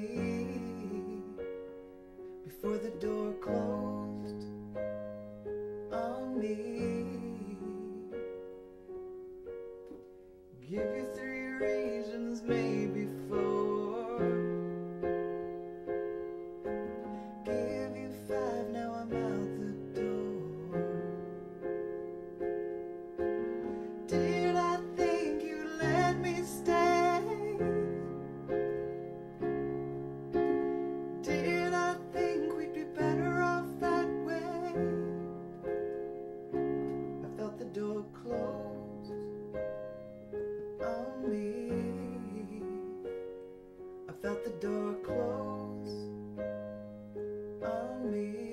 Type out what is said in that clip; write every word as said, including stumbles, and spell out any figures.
me before the door closed on me. Give you three reasons, maybe four. Give you five, now I'm out the door. Did I think you'd let me stay? I felt the door close on me.